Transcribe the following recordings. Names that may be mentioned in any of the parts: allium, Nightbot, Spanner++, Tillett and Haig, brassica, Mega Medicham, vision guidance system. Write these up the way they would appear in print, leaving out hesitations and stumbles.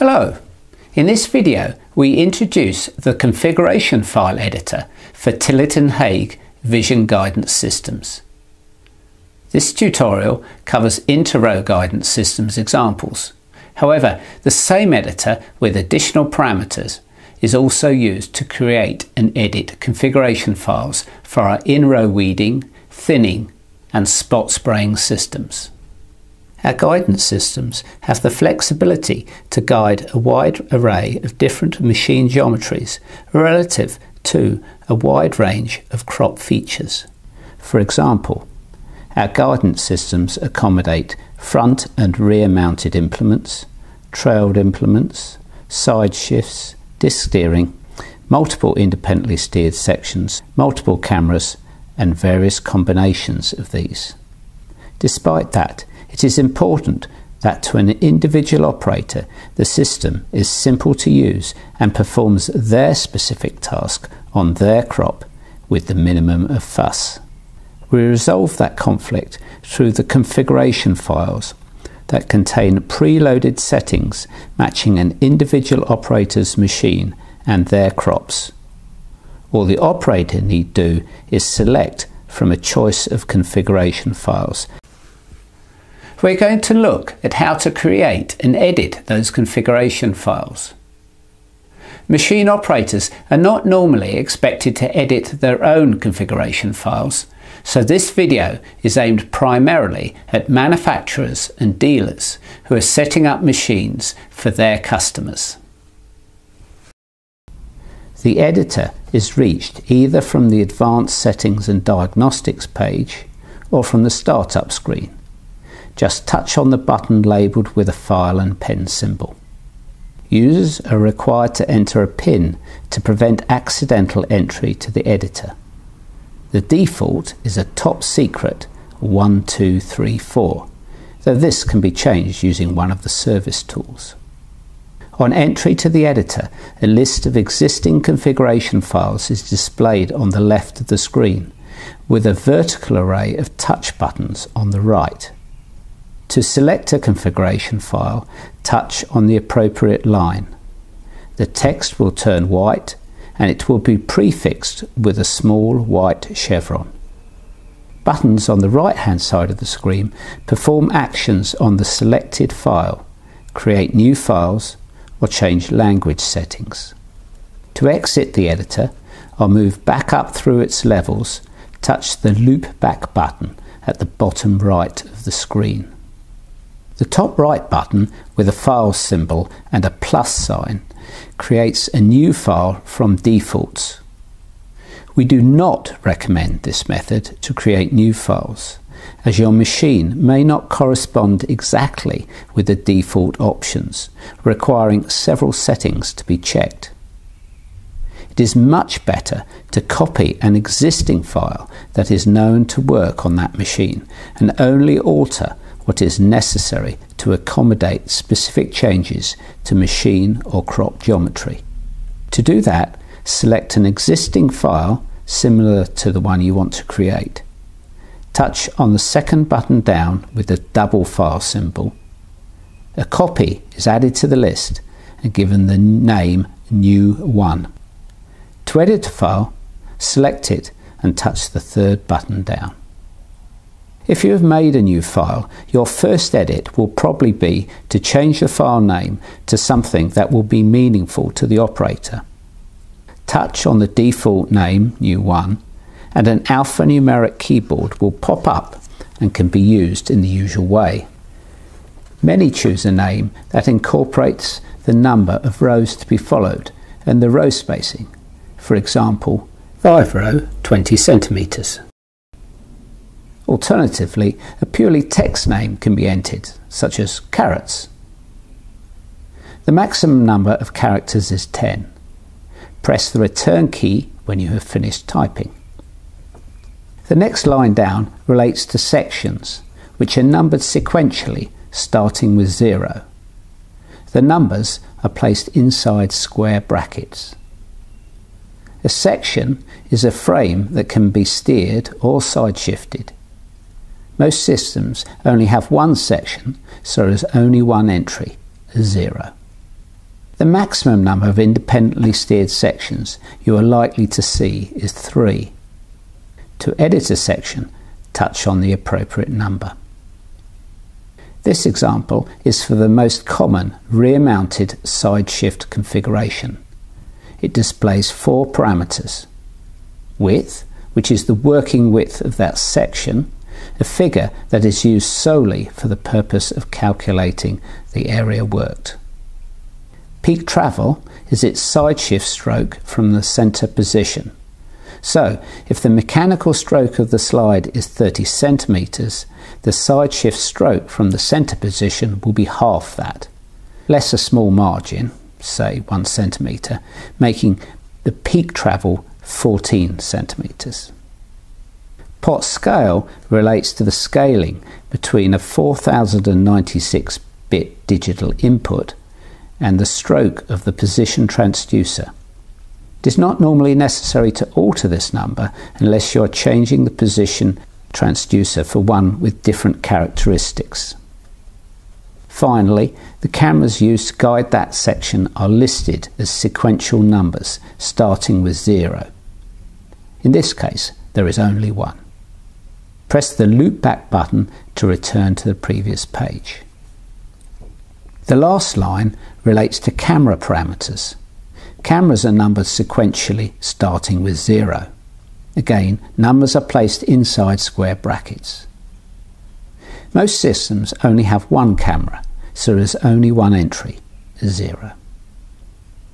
Hello! In this video we introduce the configuration file editor for Tillett and Haig vision guidance systems. This tutorial covers inter-row guidance systems examples. However, the same editor with additional parameters is also used to create and edit configuration files for our in-row weeding, thinning and spot spraying systems. Our guidance systems have the flexibility to guide a wide array of different machine geometries relative to a wide range of crop features. For example, our guidance systems accommodate front and rear mounted implements, trailed implements, side shifts, disc steering, multiple independently steered sections, multiple cameras and various combinations of these. Despite that, it is important that to an individual operator the system is simple to use and performs their specific task on their crop with the minimum of fuss. We resolve that conflict through the configuration files that contain preloaded settings matching an individual operator's machine and their crops. All the operator need do is select from a choice of configuration files. We're going to look at how to create and edit those configuration files. Machine operators are not normally expected to edit their own configuration files, so this video is aimed primarily at manufacturers and dealers who are setting up machines for their customers. The editor is reached either from the Advanced Settings and Diagnostics page or from the Startup screen. Just touch on the button labelled with a file and pen symbol. Users are required to enter a PIN to prevent accidental entry to the editor. The default is a top secret 1234, though this can be changed using one of the service tools. On entry to the editor, a list of existing configuration files is displayed on the left of the screen, with a vertical array of touch buttons on the right. To select a configuration file, touch on the appropriate line. The text will turn white and it will be prefixed with a small white chevron. Buttons on the right-hand side of the screen perform actions on the selected file, create new files or change language settings. To exit the editor, I'll move back up through its levels, touch the loop back button at the bottom right of the screen. The top right button with a file symbol and a plus sign creates a new file from defaults. We do not recommend this method to create new files, as your machine may not correspond exactly with the default options, requiring several settings to be checked. It is much better to copy an existing file that is known to work on that machine and only alter what is necessary to accommodate specific changes to machine or crop geometry. To do that, select an existing file similar to the one you want to create. Touch on the second button down with the double file symbol. A copy is added to the list and given the name New 1. To edit a file, select it and touch the third button down. If you have made a new file, your first edit will probably be to change the file name to something that will be meaningful to the operator. Touch on the default name, New 1, and an alphanumeric keyboard will pop up and can be used in the usual way. Many choose a name that incorporates the number of rows to be followed and the row spacing, for example, 5 row 20 centimetres. Alternatively, a purely text name can be entered, such as carrots. The maximum number of characters is 10. Press the return key when you have finished typing. The next line down relates to sections, which are numbered sequentially, starting with 0. The numbers are placed inside square brackets. A section is a frame that can be steered or side-shifted. Most systems only have one section, so there is only one entry, 0. The maximum number of independently steered sections you are likely to see is 3. To edit a section, touch on the appropriate number. This example is for the most common rear-mounted side shift configuration. It displays 4 parameters: width, which is the working width of that section, a figure that is used solely for the purpose of calculating the area worked. Peak travel is its side shift stroke from the center position. So, if the mechanical stroke of the slide is 30 centimeters, the side shift stroke from the center position will be half that, less a small margin, say 1 centimeter, making the peak travel 14 centimeters. Pot scale relates to the scaling between a 4096-bit digital input and the stroke of the position transducer. It is not normally necessary to alter this number unless you are changing the position transducer for one with different characteristics. Finally, the cameras used to guide that section are listed as sequential numbers, starting with 0. In this case, there is only 1. Press the loop back button to return to the previous page. The last line relates to camera parameters. Cameras are numbered sequentially, starting with 0. Again, numbers are placed inside square brackets. Most systems only have 1 camera, so there is only 1 entry, 0.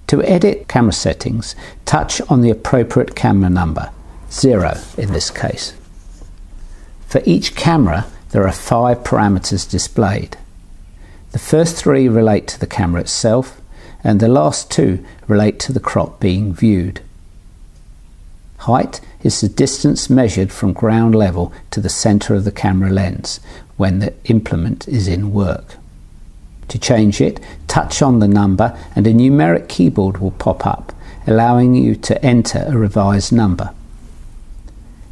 To edit camera settings, touch on the appropriate camera number, 0 in this case. For each camera, there are 5 parameters displayed. The first 3 relate to the camera itself, and the last 2 relate to the crop being viewed. Height is the distance measured from ground level to the center of the camera lens when the implement is in work. To change it, touch on the number and a numeric keyboard will pop up, allowing you to enter a revised number.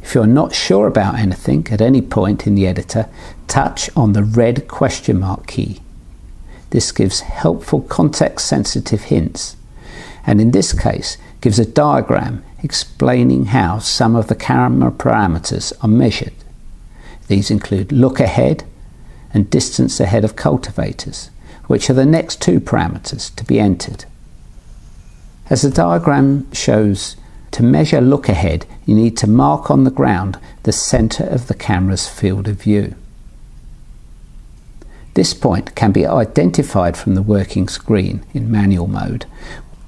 If you're not sure about anything at any point in the editor, touch on the red question mark key. This gives helpful context-sensitive hints, and in this case gives a diagram explaining how some of the camera parameters are measured. These include look ahead and distance ahead of cultivators, which are the next 2 parameters to be entered. As the diagram shows, to measure look ahead you need to mark on the ground the center of the camera's field of view. This point can be identified from the working screen in manual mode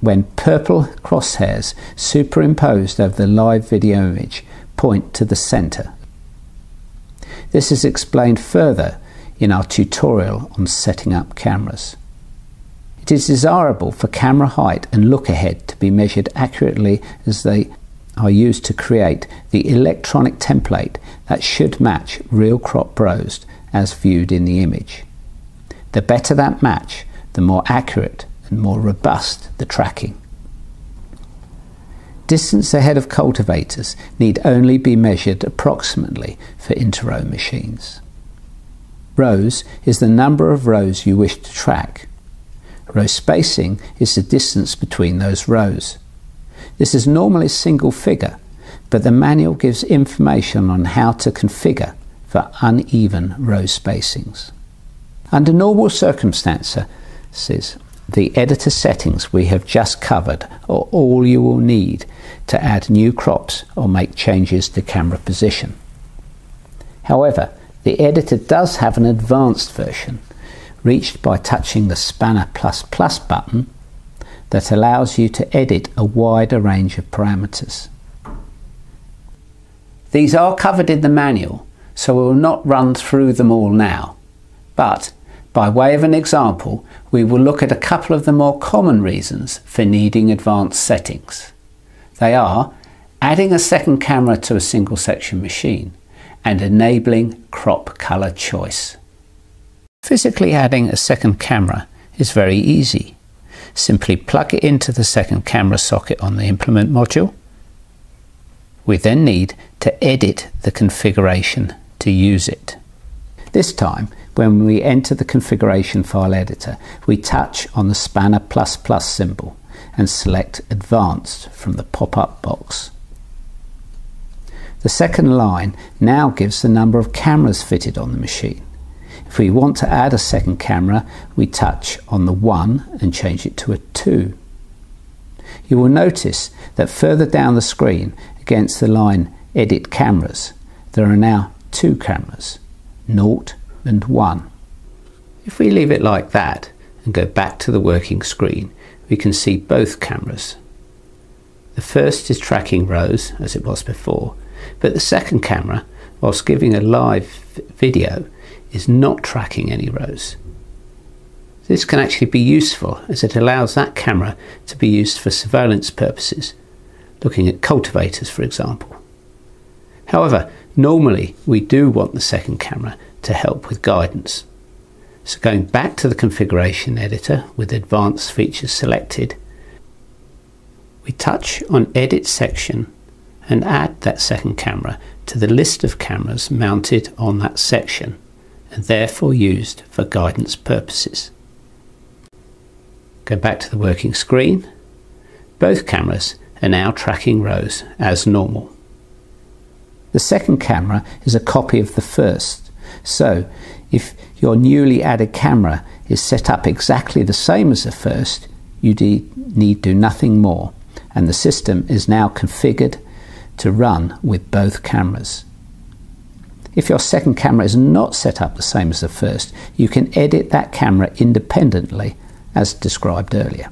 when purple crosshairs superimposed over the live video image point to the center. This is explained further in our tutorial on setting up cameras. It is desirable for camera height and look ahead to be measured accurately, as they are used to create the electronic template that should match real crop browsed as viewed in the image. The better that match, the more accurate and more robust the tracking. Distance ahead of cultivators need only be measured approximately for inter-row machines. Rows is the number of rows you wish to track. Row spacing is the distance between those rows. This is normally a single figure, but the manual gives information on how to configure for uneven row spacings. Under normal circumstances, the editor settings we have just covered are all you will need to add new crops or make changes to camera position. However, the editor does have an advanced version, reached by touching the Spanner++ button, that allows you to edit a wider range of parameters. These are covered in the manual, so we will not run through them all now, but by way of an example, we will look at a couple of the more common reasons for needing advanced settings. They are adding a second camera to a single section machine and enabling crop color choice. Physically adding a second camera is very easy. Simply plug it into the second camera socket on the implement module. We then need to edit the configuration to use it. This time when we enter the configuration file editor, we touch on the Spanner++ symbol and select Advanced from the pop-up box. The second line now gives the number of cameras fitted on the machine. If we want to add a second camera, we touch on the 1 and change it to a 2. You will notice that further down the screen, against the line Edit Cameras, there are now 2 cameras, 0 and 1. If we leave it like that and go back to the working screen, we can see both cameras. The first is tracking rows, as it was before, but the second camera, whilst giving a live video, is not tracking any rows. This can actually be useful as it allows that camera to be used for surveillance purposes, looking at cultivators for example. However, normally we do want the second camera to help with guidance. So going back to the configuration editor with advanced features selected, we touch on edit section and add that second camera to the list of cameras mounted on that section and therefore used for guidance purposes. Go back to the working screen. Both cameras are now tracking rows as normal. The second camera is a copy of the first, so if your newly added camera is set up exactly the same as the first, you need do nothing more, and the system is now configured to run with both cameras. If your second camera is not set up the same as the first, you can edit that camera independently as described earlier.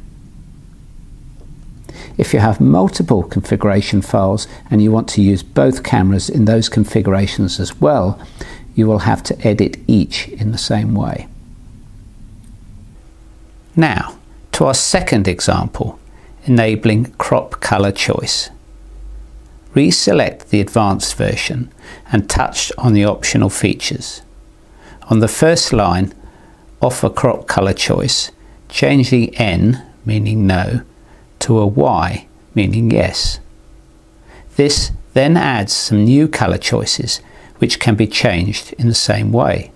If you have multiple configuration files and you want to use both cameras in those configurations as well, you will have to edit each in the same way. Now to our second example, enabling crop color choice. Reselect the advanced version and touch on the optional features. On the first line, offer crop color choice, change the N, meaning no, to a Y, meaning yes. This then adds some new color choices which can be changed in the same way.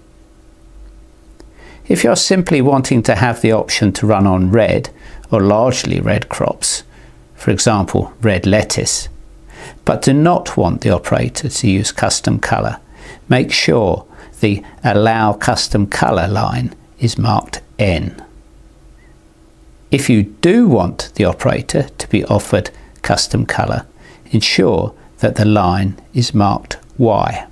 If you're simply wanting to have the option to run on red or largely red crops, for example red lettuce, but do not want the operator to use custom color, make sure the Allow Custom Color line is marked N. If you do want the operator to be offered custom color, ensure that the line is marked Y.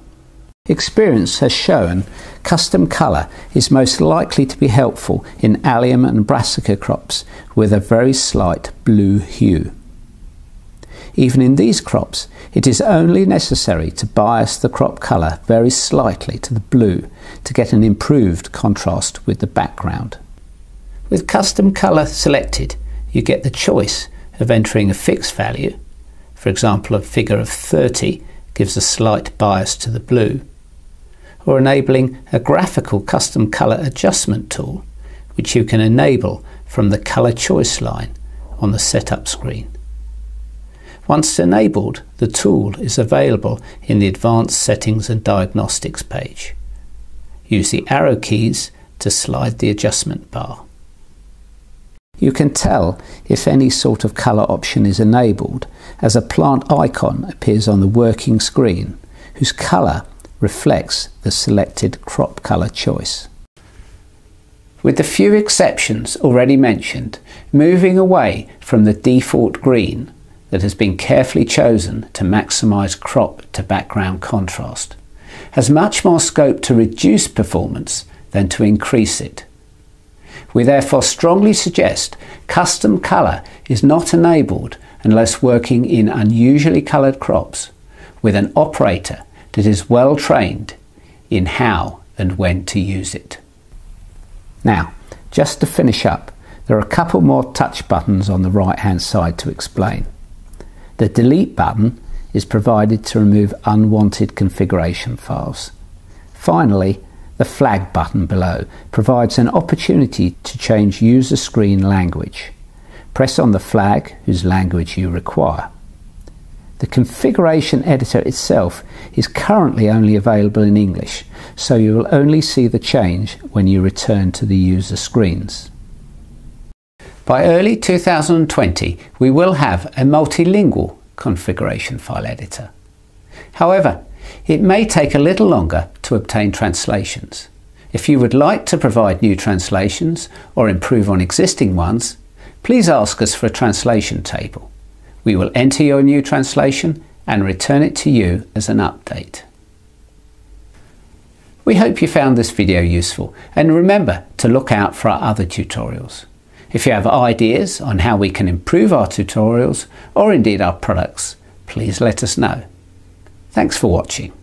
Experience has shown custom color is most likely to be helpful in allium and brassica crops with a very slight blue hue. Even in these crops, it is only necessary to bias the crop colour very slightly to the blue to get an improved contrast with the background. With custom colour selected, you get the choice of entering a fixed value, for example a figure of 30 gives a slight bias to the blue, or enabling a graphical custom colour adjustment tool which you can enable from the colour choice line on the setup screen. Once enabled, the tool is available in the Advanced Settings and Diagnostics page. Use the arrow keys to slide the adjustment bar. You can tell if any sort of colour option is enabled as a plant icon appears on the working screen whose colour reflects the selected crop colour choice. With the few exceptions already mentioned, moving away from the default green that has been carefully chosen to maximise crop to background contrast has much more scope to reduce performance than to increase it. We therefore strongly suggest custom colour is not enabled unless working in unusually coloured crops with an operator that is well trained in how and when to use it. Now, just to finish up, there are a couple more touch buttons on the right hand side to explain. The delete button is provided to remove unwanted configuration files. Finally, the flag button below provides an opportunity to change user screen language. Press on the flag whose language you require. The configuration editor itself is currently only available in English, so you will only see the change when you return to the user screens. By early 2020, we will have a multilingual configuration file editor. However, it may take a little longer to obtain translations. If you would like to provide new translations or improve on existing ones, please ask us for a translation table. We will enter your new translation and return it to you as an update. We hope you found this video useful, and remember to look out for our other tutorials. If you have ideas on how we can improve our tutorials or indeed our products, please let us know. Thanks for watching.